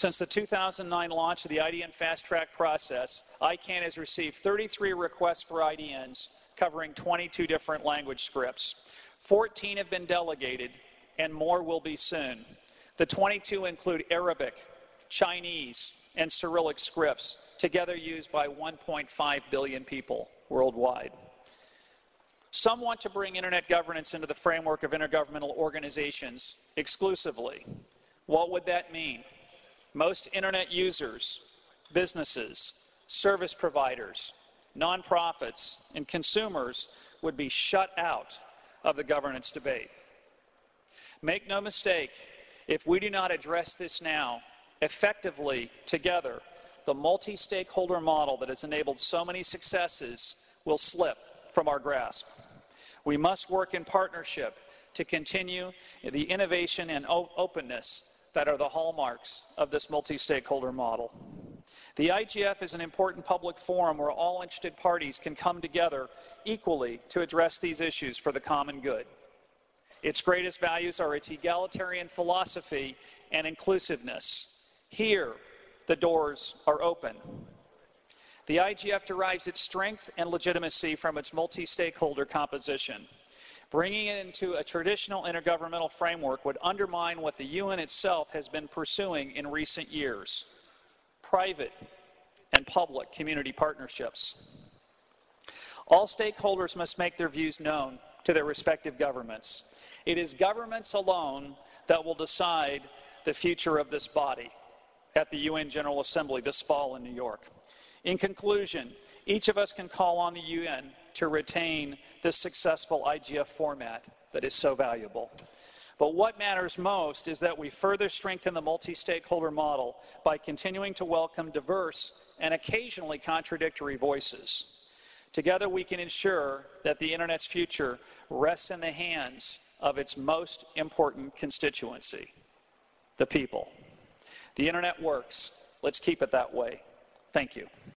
Since the 2009 launch of the IDN Fast Track process, ICANN has received 33 requests for IDNs covering 22 different language scripts. 14 have been delegated, and more will be soon. The 22 include Arabic, Chinese, and Cyrillic scripts, together used by 1.5 billion people worldwide. Some want to bring internet governance into the framework of intergovernmental organizations exclusively. What would that mean? Most internet users, businesses, service providers, nonprofits, and consumers would be shut out of the governance debate. Make no mistake, if we do not address this now, effectively, together, the multi-stakeholder model that has enabled so many successes will slip from our grasp. We must work in partnership to continue the innovation and openness that are the hallmarks of this multi-stakeholder model. The IGF is an important public forum where all interested parties can come together equally to address these issues for the common good. Its greatest values are its egalitarian philosophy and inclusiveness. Here, the doors are open. The IGF derives its strength and legitimacy from its multi-stakeholder composition. Bringing it into a traditional intergovernmental framework would undermine what the UN itself has been pursuing in recent years: private and public community partnerships. All stakeholders must make their views known to their respective governments. It is governments alone that will decide the future of this body at the UN General Assembly this fall in New York. In conclusion, each of us can call on the UN to retain this successful IGF format that is so valuable. But what matters most is that we further strengthen the multi-stakeholder model by continuing to welcome diverse and occasionally contradictory voices. Together we can ensure that the internet's future rests in the hands of its most important constituency, the people. The internet works. Let's keep it that way. Thank you.